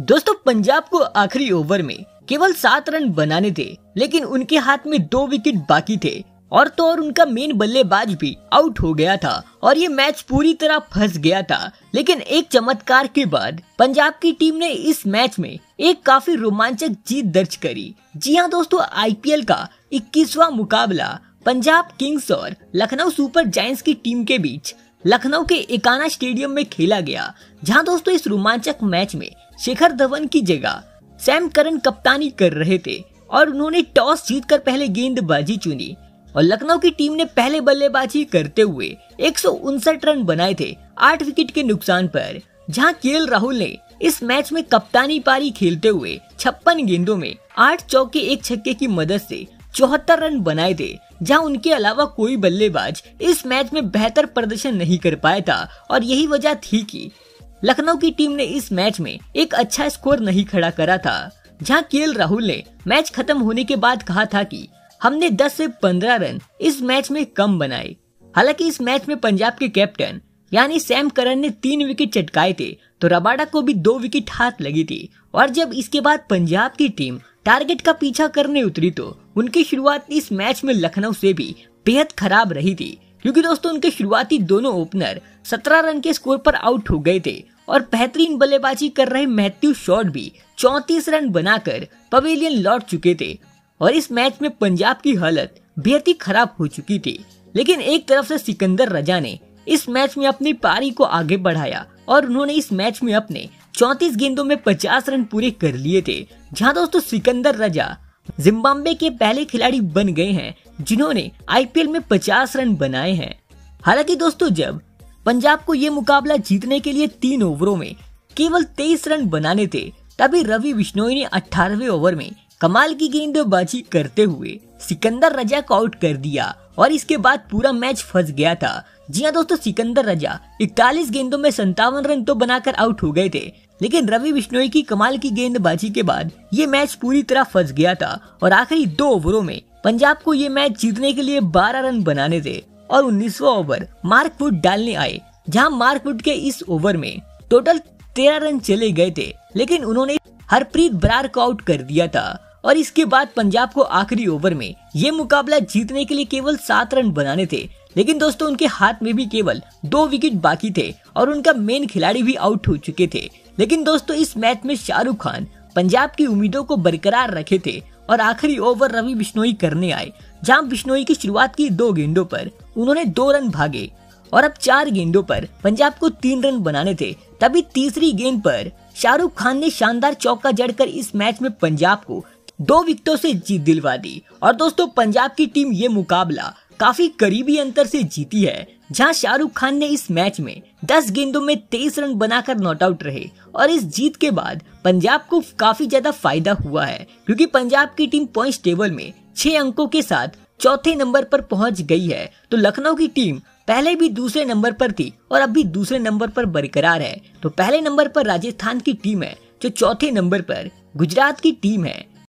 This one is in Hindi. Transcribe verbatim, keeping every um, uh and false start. दोस्तों पंजाब को आखिरी ओवर में केवल सात रन बनाने थे, लेकिन उनके हाथ में दो विकेट बाकी थे और तो और उनका मेन बल्लेबाज भी आउट हो गया था और ये मैच पूरी तरह फंस गया था। लेकिन एक चमत्कार के बाद पंजाब की टीम ने इस मैच में एक काफी रोमांचक जीत दर्ज करी। जी हाँ दोस्तों, आईपीएल का इक्कीसवां मुकाबला पंजाब किंग्स और लखनऊ सुपर जायंट्स की टीम के बीच लखनऊ के एकाना स्टेडियम में खेला गया, जहां दोस्तों इस रोमांचक मैच में शिखर धवन की जगह सैम करन कप्तानी कर रहे थे और उन्होंने टॉस जीतकर पहले गेंदबाजी चुनी और लखनऊ की टीम ने पहले बल्लेबाजी करते हुए एक सौ उनसठ रन बनाए थे आठ विकेट के नुकसान पर, जहां केएल राहुल ने इस मैच में कप्तानी पारी खेलते हुए छप्पन गेंदों में आठ चौके एक छक्के की मदद से चौहत्तर रन बनाए थे, जहां उनके अलावा कोई बल्लेबाज इस मैच में बेहतर प्रदर्शन नहीं कर पाया था और यही वजह थी कि लखनऊ की टीम ने इस मैच में एक अच्छा स्कोर नहीं खड़ा करा था। जहां केएल राहुल ने मैच खत्म होने के बाद कहा था कि हमने दस से पंद्रह रन इस मैच में कम बनाए। हालांकि इस मैच में पंजाब के कैप्टन यानी सैम करन ने तीन विकेट चटकाए थे तो रबाडा को भी दो विकेट हाथ लगी थी और जब इसके बाद पंजाब की टीम टारगेट का पीछा करने उतरी तो उनकी शुरुआत इस मैच में लखनऊ से भी बेहद खराब रही थी, क्योंकि दोस्तों उनके शुरुआती दोनों ओपनर सत्रह रन के स्कोर पर आउट हो गए थे और बेहतरीन बल्लेबाजी कर रहे मैथ्यू शॉर्ट भी चौंतीस रन बनाकर पवेलियन लौट चुके थे और इस मैच में पंजाब की हालत बेहद ही खराब हो चुकी थी। लेकिन एक तरफ से सिकंदर रजा ने इस मैच में अपनी पारी को आगे बढ़ाया और उन्होंने इस मैच में अपने चौंतीस गेंदों में पचास रन पूरे कर लिए थे, जहां दोस्तों सिकंदर रजा जिम्बाब्वे के पहले खिलाड़ी बन गए हैं जिन्होंने आईपीएल में पचास रन बनाए हैं। हालांकि दोस्तों जब पंजाब को ये मुकाबला जीतने के लिए तीन ओवरों में केवल तेईस रन बनाने थे, तभी रवि बिश्नोई ने अठारहवें ओवर में कमाल की गेंदबाजी करते हुए सिकंदर रजा को आउट कर दिया और इसके बाद पूरा मैच फंस गया था। जी हाँ दोस्तों, सिकंदर रजा इकतालीस गेंदों में संतावन रन तो बनाकर आउट हो गए थे, लेकिन रवि बिश्नोई की कमाल की गेंदबाजी के बाद ये मैच पूरी तरह फंस गया था और आखिरी दो ओवरों में पंजाब को ये मैच जीतने के लिए बारह रन बनाने थे और उन्नीसवां ओवर मार्क वुड डालने आए, जहां मार्क वुड के इस ओवर में टोटल तेरह रन चले गए थे, लेकिन उन्होंने हरप्रीत बरार को आउट कर दिया था और इसके बाद पंजाब को आखिरी ओवर में ये मुकाबला जीतने के लिए केवल सात रन बनाने थे, लेकिन दोस्तों उनके हाथ में भी केवल दो विकेट बाकी थे और उनका मेन खिलाड़ी भी आउट हो चुके थे। लेकिन दोस्तों इस मैच में शाहरुख खान पंजाब की उम्मीदों को बरकरार रखे थे और आखिरी ओवर रवि बिश्नोई करने आए, जहां बिश्नोई की शुरुआत की दो गेंदों पर उन्होंने दो रन भागे और अब चार गेंदों पर पंजाब को तीन रन बनाने थे, तभी तीसरी गेंद पर शाहरुख खान ने शानदार चौका जड़कर इस मैच में पंजाब को दो विकेटों से जीत दिलवा दी और दोस्तों पंजाब की टीम ये मुकाबला काफी करीबी अंतर से जीती है, जहां शाहरुख खान ने इस मैच में दस गेंदों में तेईस रन बनाकर नॉट आउट रहे और इस जीत के बाद पंजाब को काफी ज्यादा फायदा हुआ है, क्योंकि पंजाब की टीम पॉइंट्स टेबल में छह अंकों के साथ चौथे नंबर पर पहुंच गई है। तो लखनऊ की टीम पहले भी दूसरे नंबर पर थी और अब भी दूसरे नंबर पर बरकरार है। तो पहले नंबर पर राजस्थान की टीम है, जो चौथे नंबर पर गुजरात की टीम है,